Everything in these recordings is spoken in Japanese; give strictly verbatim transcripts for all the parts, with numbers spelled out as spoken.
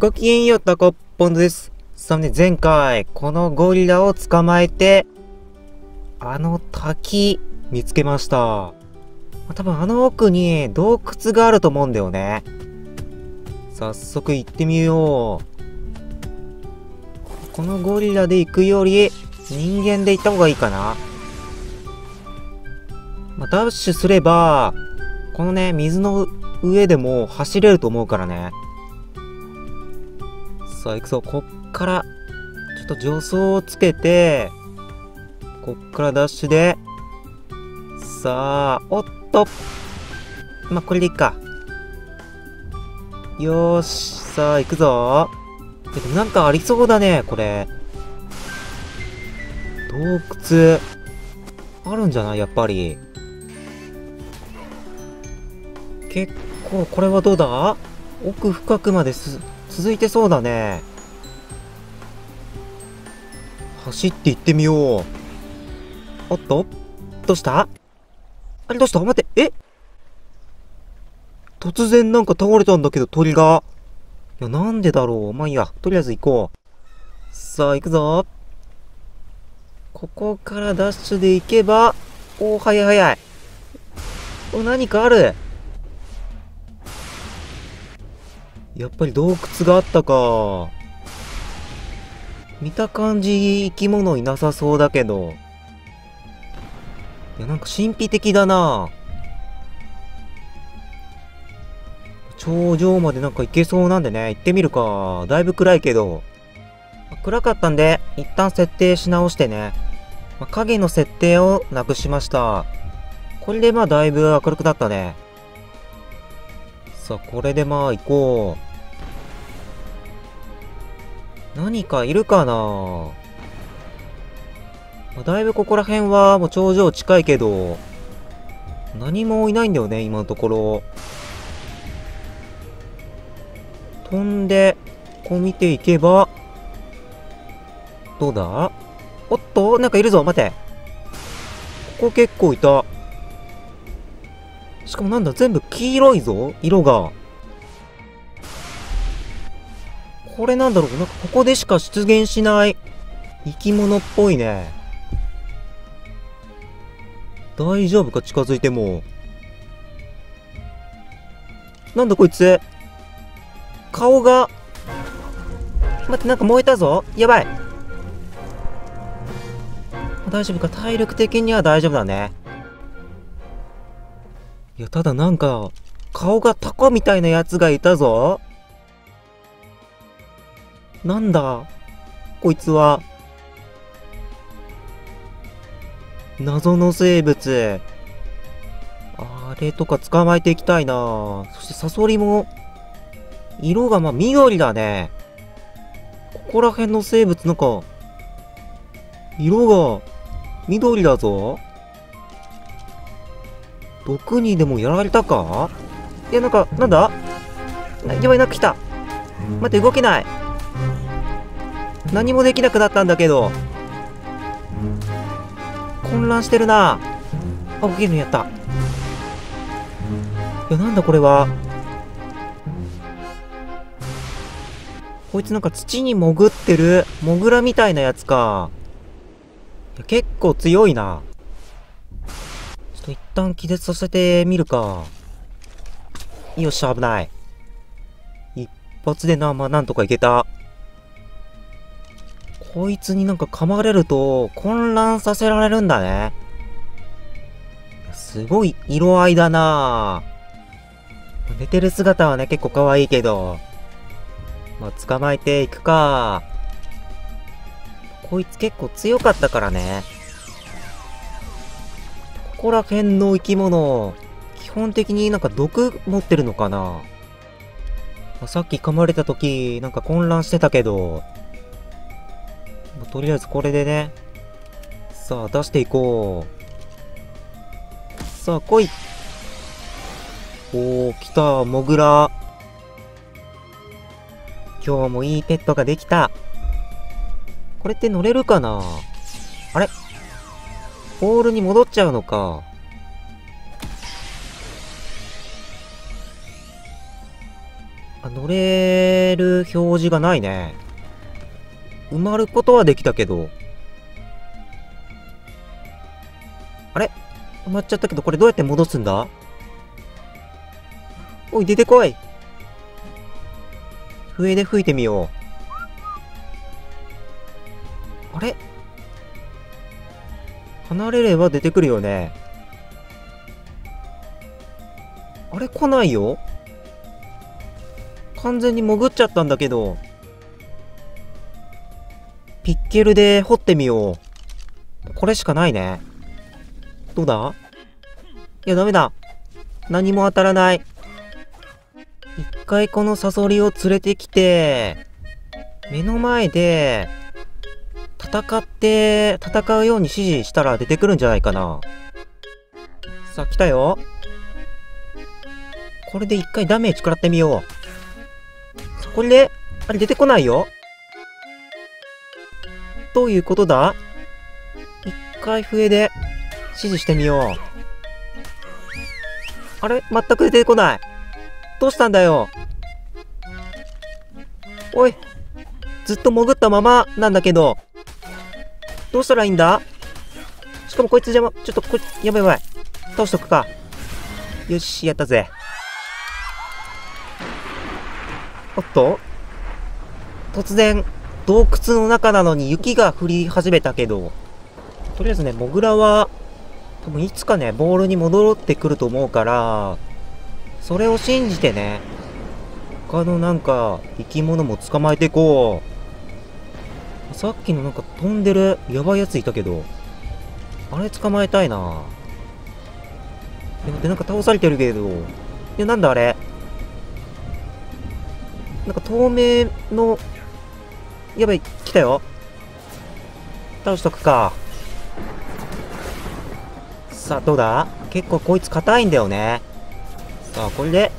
ごきげんよう、タコポンドです。そのね、前回、このゴリラを捕まえて、あの滝、見つけました。多分あの奥に洞窟があると思うんだよね。早速行ってみよう。このゴリラで行くより、人間で行った方がいいかな。まあ、ダッシュすれば、このね、水の上でも走れると思うからね。さあ行くぞ。こっからちょっと助走をつけて、こっからダッシュで、さあ、おっと、まあこれでいいか。よーし、さあ行くぞ。でもなんかありそうだね、これ。洞窟あるんじゃない、やっぱり。結構これはどうだ、奥深くまです続いてそうだね。走って行ってみよう。おっと、どうした、あれどうした、待って、え、突然なんか倒れたんだけど、鳥が。いや、なんでだろう。まあいいや、とりあえず行こう。さあ行くぞ。ここからダッシュで行けば、おお、早い早い。お、何かある。やっぱり洞窟があったか。見た感じ生き物いなさそうだけど。いや、なんか神秘的だな。頂上までなんか行けそうなんでね、行ってみるか。だいぶ暗いけど。暗かったんで、一旦設定し直してね。まあ、影の設定をなくしました。これでまあだいぶ明るくなったね。さあ、これでまあ行こう。何かいるかな、まあ、だいぶここら辺はもう頂上近いけど、何もいないんだよね、今のところ。飛んで、こう見ていけば、どうだ、おっと、なんかいるぞ、待て。ここ結構いた。しかもなんだ、全部黄色いぞ、色が。これなんだろう、なんかここでしか出現しない生き物っぽいね。大丈夫か、近づいても。なんだこいつ、顔が。待って、なんか燃えたぞ、やばい。大丈夫か、体力的には大丈夫だね。いや、ただなんか顔がタコみたいなやつがいたぞ。なんだこいつは。謎の生物。あれとか捕まえていきたいな。そしてサソリも、色がまあ緑だね。ここら辺の生物なんか、色が緑だぞ。毒にでもやられたか。いや、なんか、なんだ、やばい、なく来た。待って、動けない。何もできなくなったんだけど。混乱してるな。あ、起きるのやった。いや、なんだこれは。こいつなんか土に潜ってるモグラみたいなやつか。いや、結構強いな。ちょっと一旦気絶させてみるか。よっしゃ、危ない。一発でな、まあなんとかいけた。こいつになんか噛まれると混乱させられるんだね。すごい色合いだな。寝てる姿はね、結構可愛いけど。まあ、捕まえていくか。こいつ結構強かったからね。ここら辺の生き物、基本的になんか毒持ってるのかな。まあ、さっき噛まれた時、なんか混乱してたけど。とりあえずこれでね。さあ、出していこう。さあ、来い。おー、来た、モグラ。今日もいいペットができた。これって乗れるかな。あれ、ボールに戻っちゃうのか。あ、乗れる表示がないね。埋まることはできたけど。あれ？埋まっちゃったけど、これどうやって戻すんだ？おい、出てこい！笛で吹いてみよう。あれ？離れれば出てくるよね。あれ？来ないよ。完全に潜っちゃったんだけど。ピッケルで掘ってみよう。これしかないね。どうだ？いや、ダメだ。何も当たらない。一回このサソリを連れてきて、目の前で、戦って、戦うように指示したら出てくるんじゃないかな。さあ、来たよ。これで一回ダメージ食らってみよう。そこで、あれ出てこないよ。どういうことだ？一回笛で指示してみよう。あれ？全く出てこない。どうしたんだよ。おい。ずっと潜ったままなんだけど。どうしたらいいんだ？しかもこいつ邪魔。ちょっとこいつ、やばいやばい。倒しとくか。よし、やったぜ。おっと？突然。洞窟の中なのに雪が降り始めたけど、とりあえずね、モグラは、多分いつかね、ボールに戻ってくると思うから、それを信じてね、他のなんか、生き物も捕まえていこう。さっきのなんか飛んでる、やばいやついたけど、あれ捕まえたいな。で、なんか倒されてるけど、いや、なんだあれ。なんか透明の、やばい、来たよ。倒しとくか。さあ、どうだ？結構こいつ硬いんだよね。さあ、これで。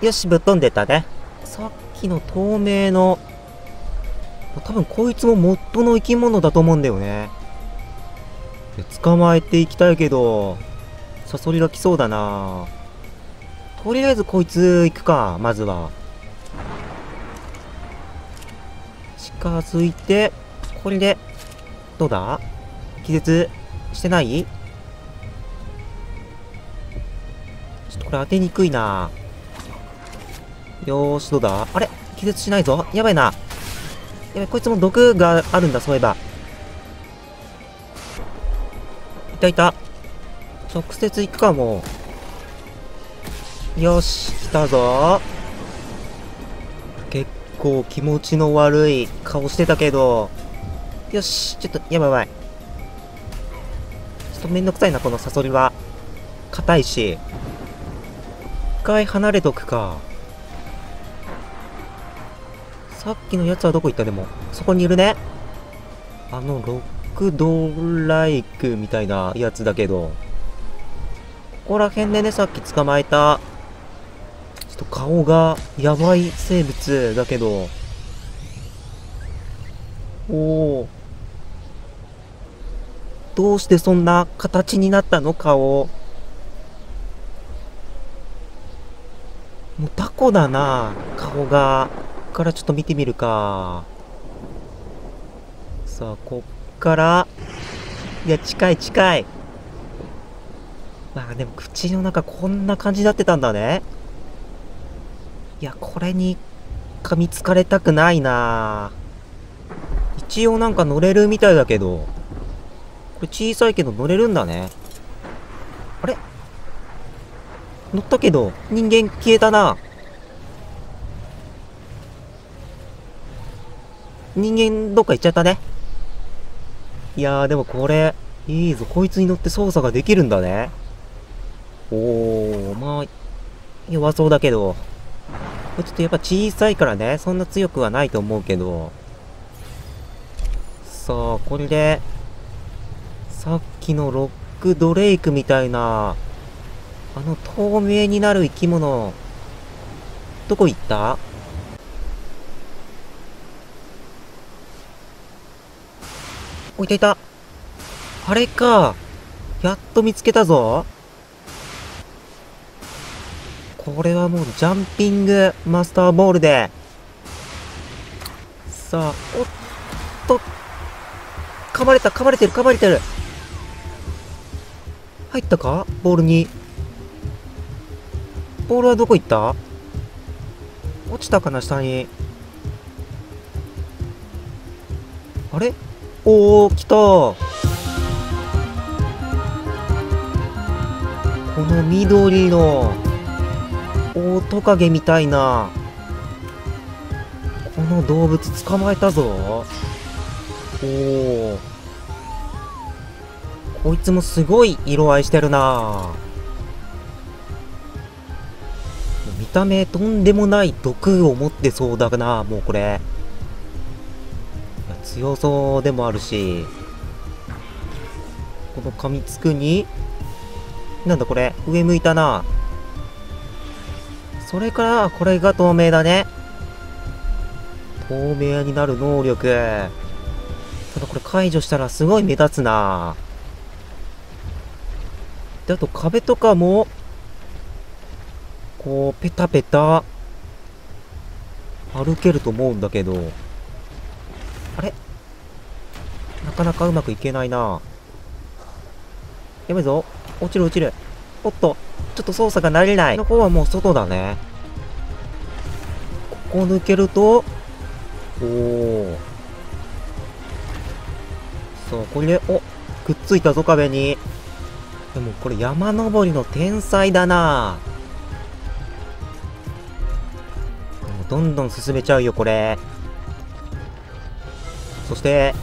よし、ぶっ飛んでったね。さっきの透明の、多分こいつもモッドの生き物だと思うんだよね。捕まえていきたいけど、サソリが来そうだな。とりあえずこいつ行くか、まずは。近づいて、これで、どうだ？気絶してない？ちょっとこれ当てにくいな。よーし、どうだ？あれ？気絶しないぞ。やばいな。やばい、こいつも毒があるんだ、そういえば。いたいた。直接行くかも。よし、来たぞ。結構こう気持ちの悪い顔してたけど、よし、ちょっとやばいやばい。ちょっとめんどくさいな、このサソリは。硬いし。一回離れとくか。さっきのやつはどこ行った？でもそこにいるね。あのロックドライクみたいなやつだけど、ここら辺でね、さっき捕まえたちょっと顔がやばい生物だけど。おお。どうしてそんな形になったの？顔。もうタコだな、顔が。こっからちょっと見てみるか。さあ、こっから。いや、近い近い。まあでも口の中こんな感じになってたんだね。いや、これに噛みつかれたくないな。一応なんか乗れるみたいだけど、これ小さいけど乗れるんだね。あれ？乗ったけど人間消えたな。人間どっか行っちゃったね。いやー、でもこれいいぞ。こいつに乗って操作ができるんだね。おー、まあ弱そうだけど、ちょっとやっぱ小さいからね、そんな強くはないと思うけど。さあ、これで、さっきのロックドレイクみたいな、あの透明になる生き物、どこ行った？お、いたいた。あれか。やっと見つけたぞ。これはもうジャンピングマスターボールで。さあ、おっと。噛まれた、噛まれてる、噛まれてる。入ったか？ボールに。ボールはどこ行った？落ちたかな、下に。あれ？おー、来た。この緑のオオトカゲみたいなこの動物捕まえたぞ。おお、こいつもすごい色合いしてるな。見た目とんでもない毒を持ってそうだな。もうこれ強そうでもあるし、この噛みつくになんだこれ、上向いたな。それからこれが透明だね。透明になる能力。ただこれ解除したらすごい目立つな。で、あと壁とかもこうペタペタ歩けると思うんだけど、あれなかなかうまくいけないな。やばいぞ、落ちる落ちる。おっと、ちょっと操作が慣れない。ここはもう外だね。ここ抜けると、おお。そう、これで、お、くっついたぞ、壁に。でもこれ山登りの天才だな。もうどんどん進めちゃうよ、これ。そして、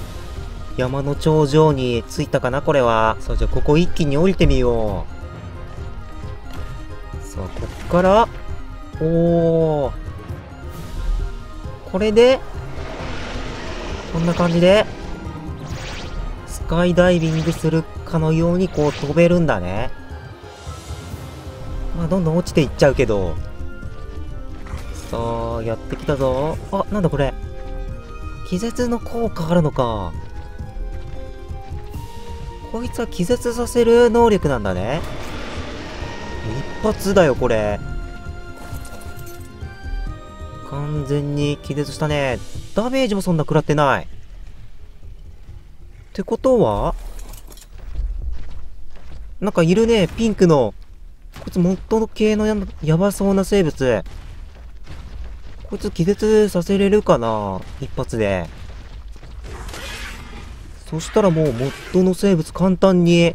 山の頂上に着いたかな、これは。さあ、じゃあここ一気に降りてみよう。さあ、こっから、おー。これで、こんな感じで、スカイダイビングするかのようにこう飛べるんだね。まあ、どんどん落ちていっちゃうけど。さあ、やってきたぞ。あ、なんだこれ。気絶の効果あるのか。こいつは気絶させる能力なんだね。一発だよ、これ。完全に気絶したね。ダメージもそんな食らってない。ってことはなんかいるね、ピンクの。こいつ元の系のや、やばそうな生物。こいつ気絶させれるかな、一発で。そしたらもう元の生物簡単に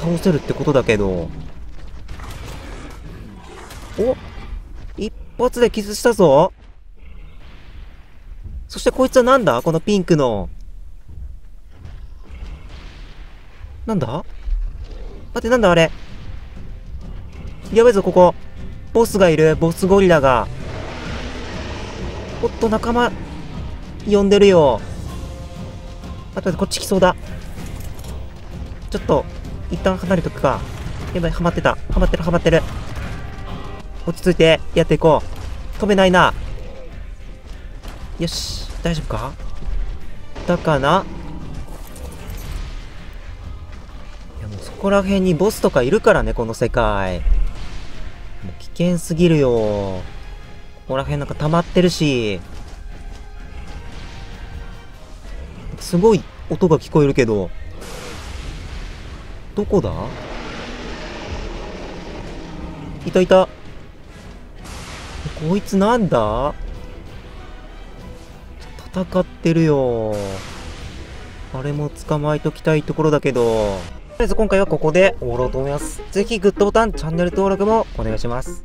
倒せるってことだけど。お、一発で傷したぞ。そしてこいつはなんだ、このピンクの。なんだ、待ってなんだあれ。やばいぞ、ここ。ボスがいる、ボスゴリラが。おっと、仲間呼んでるよ。あとこっち来そうだ。ちょっと一旦離れとくか。やばい、ハマってた、ハマってる、ハマってる。落ち着いてやっていこう。飛べないな。よし、大丈夫かだかな。いや、もうそこら辺にボスとかいるからね、この世界。もう危険すぎるよ。ここら辺なんか溜まってるし、すごい音が聞こえるけど、どこだ？いたいた。こいつなんだ？戦ってるよ。あれも捕まえときたいところだけど、とりあえず今回はここで終わろうと思います。ぜひグッドボタン、チャンネル登録もお願いします。